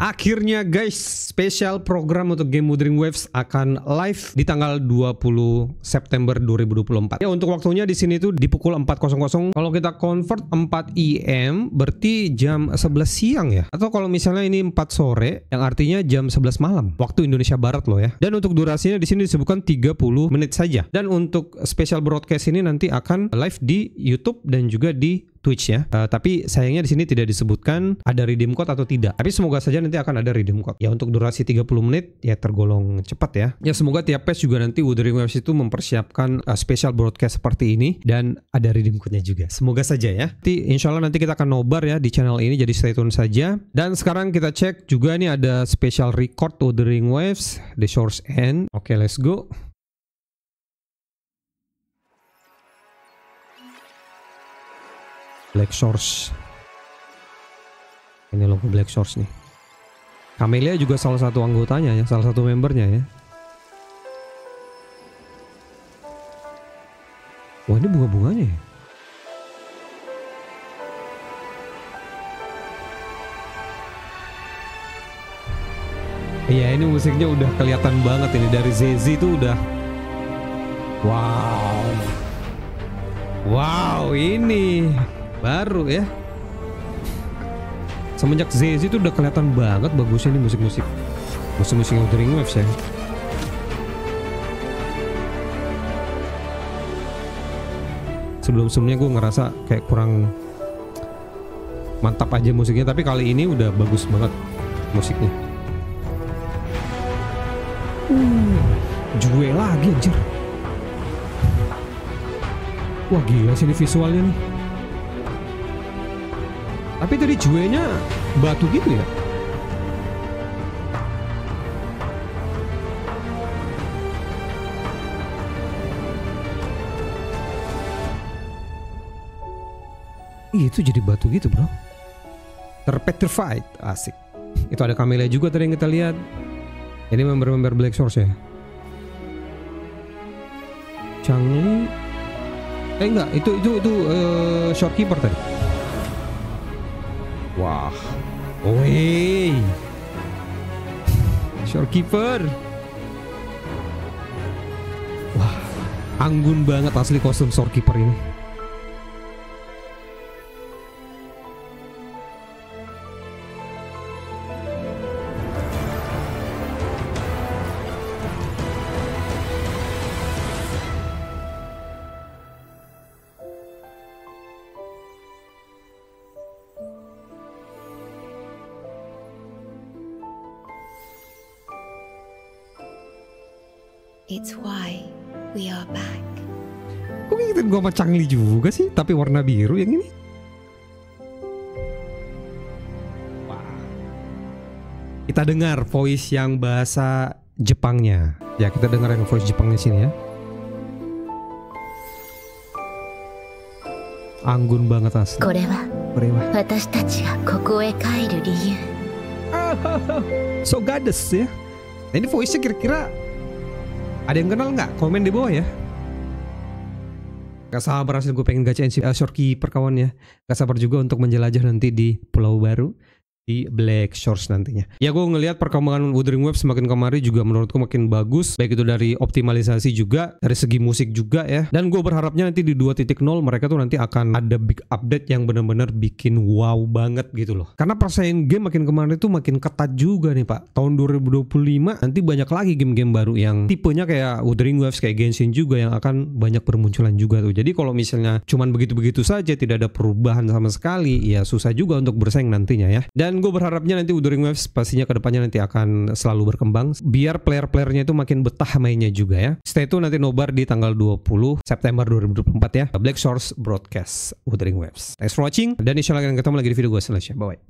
Akhirnya guys, spesial program untuk game Wuthering Waves akan live di tanggal 20 September 2024. Ya, untuk waktunya di sini tuh di pukul 4.00. Kalau kita convert 4 IM berarti jam 11 siang ya. Atau kalau misalnya ini 4 sore yang artinya jam 11 malam waktu Indonesia Barat loh ya. Dan untuk durasinya di sini disebutkan 30 menit saja. Dan untuk spesial broadcast ini nanti akan live di YouTube dan juga di Twitch ya, tapi sayangnya di sini tidak disebutkan ada redeem code atau tidak. Tapi semoga saja nanti akan ada redeem code. Ya, untuk durasi 30 menit ya tergolong cepat ya. Ya, semoga tiap patch juga nanti Wuthering Waves itu mempersiapkan special broadcast seperti ini dan ada redeem code-nya juga. Semoga saja ya. Nanti insya Allah nanti kita akan nobar ya di channel ini, jadi stay tune saja. Dan sekarang kita cek juga nih ada special record Wuthering Waves The Shores End. Oke, let's go. Black Shores. Ini logo Black Shores nih. Camelia juga salah satu anggotanya ya, salah satu membernya ya. Wah, ini bunga-bunganya ya. Iya, ini musiknya udah kelihatan banget ini dari Zezi itu udah. Wow. Wow, ini baru ya. Semenjak Zezi itu udah kelihatan banget bagusnya nih musik-musik Wuthering Waves ya. Sebelum-sebelumnya gue ngerasa kayak kurang mantap aja musiknya, tapi kali ini udah bagus banget musiknya. Jue lagi anjir. Wah, gila sih ini visualnya nih. Tapi tadi juenya batu gitu ya? Itu jadi batu gitu bro. Terpetrified, asik. Itu ada Camelia juga tadi yang kita lihat. Ini member-member Black Shores ya. Changli. Enggak, itu Shorekeeper tadi. Wah, woi, Shorekeeper. Wah, anggun banget asli kostum Shorekeeper ini. It's why we are back. Kok ngikutin gue sama Changli juga sih, tapi warna biru yang ini. Wah. Kita dengar voice yang bahasa Jepangnya. Ya, kita dengar yang voice Jepangnya sini ya. Anggun banget asli. So goddess ya. Nah, ini voice-nya kira-kira ada yang kenal nggak? Komen di bawah ya. Gak sabar hasil gue pengen gacain si Shorekeeper kawan ya. Gak sabar juga untuk menjelajah nanti di pulau baru di Black Shores nantinya. Ya, gue ngelihat perkembangan Wuthering Waves semakin kemari juga menurutku makin bagus, baik itu dari optimalisasi juga, dari segi musik juga ya. Dan gue berharapnya nanti di 2.0 mereka tuh nanti akan ada big update yang benar-benar bikin wow banget gitu loh. Karena persaingan game makin kemari tuh makin ketat juga nih Pak. Tahun 2025 nanti banyak lagi game-game baru yang tipenya kayak Wuthering Waves, kayak Genshin juga yang akan banyak bermunculan juga tuh. Jadi kalau misalnya cuman begitu-begitu saja tidak ada perubahan sama sekali, ya susah juga untuk bersaing nantinya ya. Dan gue berharapnya nanti Wuthering Waves pastinya kedepannya nanti akan selalu berkembang biar player-playernya itu makin betah mainnya juga ya. Stay tune nanti nobar di tanggal 20 September 2024 ya. Black Shores Broadcast Wuthering Waves. Thanks for watching dan insya Allah akan ketemu lagi di video gue selanjutnya. Bye-bye.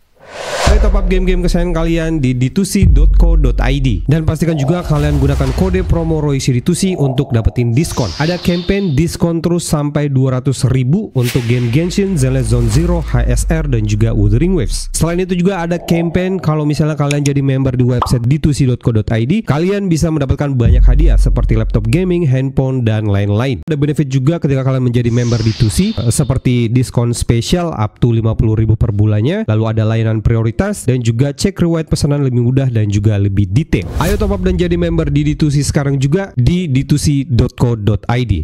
Saya top up game-game kesayangan kalian di ditusi.co.id dan pastikan juga kalian gunakan kode promo roysiditusi untuk dapetin diskon. Ada campaign diskon terus sampai 200.000 untuk game Genshin, Zenless Zone Zero, HSR dan juga Wuthering Waves. Selain itu juga ada campaign kalau misalnya kalian jadi member di website ditusi.co.id, kalian bisa mendapatkan banyak hadiah seperti laptop gaming, handphone dan lain-lain. Ada benefit juga ketika kalian menjadi member Ditusi seperti diskon spesial up to 50.000 per bulannya, lalu ada layanan pilihan prioritas, dan juga cek reward pesanan lebih mudah dan juga lebih detail. Ayo top up dan jadi member di Ditusi sekarang juga di ditusi.co.id.